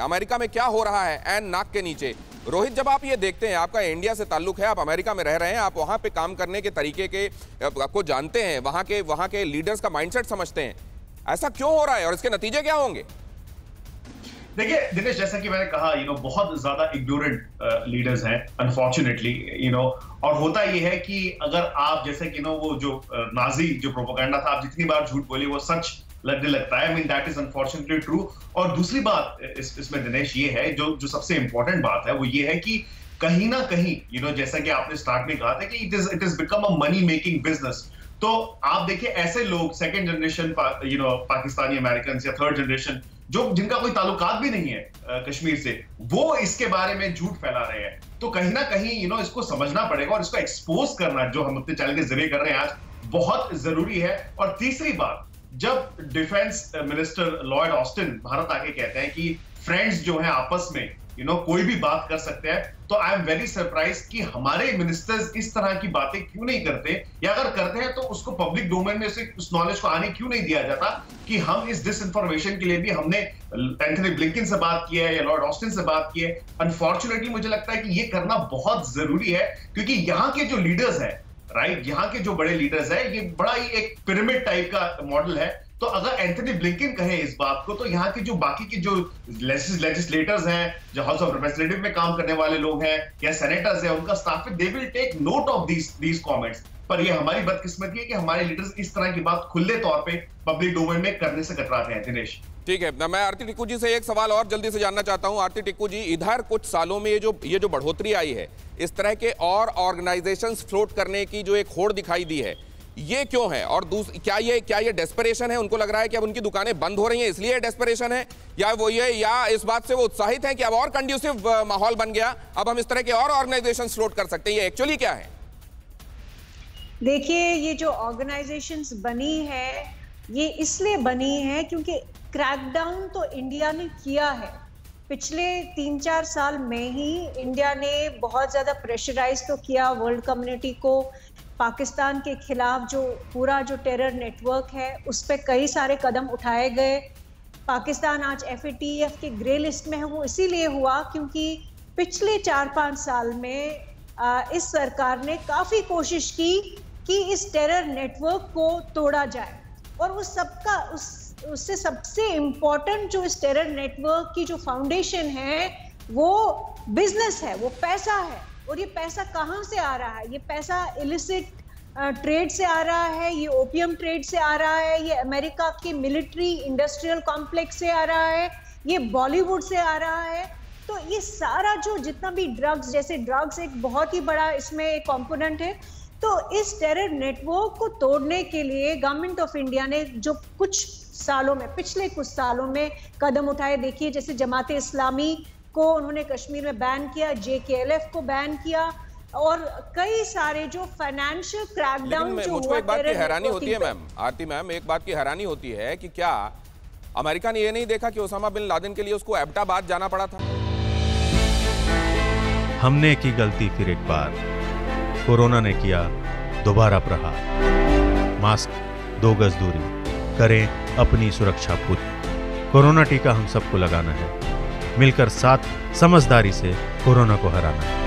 America में क्या हो रहा है एन नाक के नीचे। रोहित, जब आप ये देखते हैं, आपका इंडिया से ताल्लुक है, आप अमेरिका में रह रहे हैं, आप वहाँ पे काम करने के तरीके के आपको जानते हैं, वहाँ के लीडर्स का माइंडसेट समझते हैं, ऐसा क्यों हो रहा है और इसके नतीजे क्या होंगे? देखिए दिनेश, जैसा कि मैंने कहा, बहुत ज्यादा इग्नोरेंट लीडर्स हैं अनफॉर्चुनेटली, और होता यह है कि अगर आप जैसे कि वो जो नाजी जो प्रोपेगेंडा था, आप जितनी बार झूठ बोले वो सच लगने लगता है। I mean, that is unfortunately true। और दूसरी बात इसमें दिनेश ये है, जो सबसे इंपॉर्टेंट बात है वो ये है कि कहीं ना कहीं जैसा कि आपने स्टार्ट में कहा था कि it is become a money making business. तो आप देखिए ऐसे लोग सेकेंड जनरेशन पाकिस्तानी अमेरिकन या थर्ड जनरेशन जो जिनका कोई ताल्लुकात भी नहीं है कश्मीर से, वो इसके बारे में झूठ फैला रहे हैं। तो कहीं ना कहीं इसको समझना पड़ेगा और इसको एक्सपोज करना, जो हम अपने चैनल के जरिए कर रहे हैं आज, बहुत जरूरी है। और तीसरी बात, जब defence minister Lloyd Austin Bharat आके कहते हैं कि फ्रेंड्स जो हैं आपस में कोई भी बात कर सकते हैं, तो आई एम वेरी सरप्राइज कि हमारे मिनिस्टर्स इस तरह की बातें क्यों नहीं करते, या अगर करते हैं तो उसको पब्लिक डोमेन में से उस नॉलेज को आने क्यों नहीं दिया जाता कि हम इस डिसइंफॉर्मेशन के लिए भी हमने एंथनी ब्लिंकन से बात की है या लॉर्ड ऑस्टिन से बात की है। अनफॉर्चुनेटली मुझे लगता है कि ये करना बहुत जरूरी है, क्योंकि यहाँ के जो लीडर्स हैं, राइट, यहाँ के जो बड़े लीडर्स हैं, ये बड़ा ही एक पिरामिड टाइप का मॉडल है। तो अगर एंथनी ब्लिंकन कहे इस बात को, तो यहाँ के जो बाकी के जो लेजिस्लेटर्स हैं, जो हाउस ऑफ रिप्रेजेंटेटिव में काम करने वाले लोग हैं या सेनेटर्स हैं, उनका staff, they will take note of these comments. पर ये हमारी बदकिस्मती है कि हमारे लीडर्स इस तरह की बात खुले तौर पे पब्लिक डोमेन में करने से कतराते हैं। दिनेश, ठीक है ना, मैं आरती टिक्कू जी से एक सवाल और जल्दी से जानना चाहता हूं। आरती टिक्कू जी, इधर कुछ सालों में ये जो बढ़ोतरी आई है, इस तरह के और ऑर्गेनाइजेशंस फ्लोट करने की जो एक होड़ दिखाई दी है, ये क्यों है? और क्या ये डेस्परेशन है? उनको लग रहा है कि अब उनकी दुकानें बंद हो रही हैं इसलिए डेस्परेशन है, या वो ये या इस बात से वो उत्साहित हैं कि अब और कंड्यूसिव माहौल बन गया, अब हम इस तरह के और ऑर्गेनाइजेशंस फ्लोट कर सकते हैं, ये एक्चुअली क्या है? देखिए, ये जो ऑर्गेनाइजेशंस बनी है, ये इसलिए बनी है क्योंकि क्रैकडाउन तो इंडिया ने किया है। पिछले 3-4 साल में ही इंडिया ने बहुत ज़्यादा प्रेशराइज तो किया वर्ल्ड कम्युनिटी को, पाकिस्तान के खिलाफ जो पूरा जो टेरर नेटवर्क है उस पर कई सारे कदम उठाए गए। पाकिस्तान आज FATF के ग्रे लिस्ट में है, वो इसीलिए हुआ क्योंकि पिछले 4-5 साल में इस सरकार ने काफ़ी कोशिश की कि इस टेरर नेटवर्क को तोड़ा जाए। और उस सबका उससे सबसे इम्पॉर्टेंट जो इस टेरर नेटवर्क की जो फाउंडेशन है वो बिजनेस है, वो पैसा है। और ये पैसा कहाँ से आ रहा है? ये पैसा इलिसिट ट्रेड से आ रहा है, ये ओपियम ट्रेड से आ रहा है, ये अमेरिका के मिलिट्री इंडस्ट्रियल कॉम्प्लेक्स से आ रहा है, ये बॉलीवुड से आ रहा है। तो ये सारा जो जितना भी ड्रग्स, जैसे ड्रग्स एक बहुत ही बड़ा इसमें एक कंपोनेंट है। तो इस टेरर नेटवर्क को तोड़ने के लिए गवर्नमेंट ऑफ इंडिया ने जो कुछ सालों में, पिछले कुछ सालों में कदम उठाए, देखिए जैसे जमाते इस्लामी को उन्होंने कश्मीर में बैन किया, JKLF को बैन किया, और कई सारे जो फाइनेंशियल क्रैकडाउन जो हुआ। एक बात की हैरानी होती है मैम, आरती मैम, एक बात की हैरानी होती है कि क्या अमेरिका ने यह नहीं देखा कि ओसामा बिन लादेन के लिए उसको एबटाबाद जाना पड़ा था? हमने की गलती फिर एक बार, कोरोना ने किया दोबारा प्रहार। मास्क, 2 गज दूरी, करें अपनी सुरक्षा खुद। कोरोना टीका हम सबको लगाना है, मिलकर साथ समझदारी से कोरोना को हराना है।